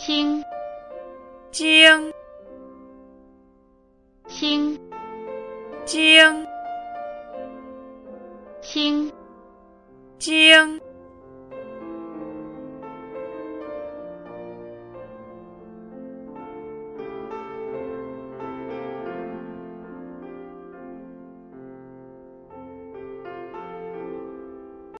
清，精，清，精，清，精。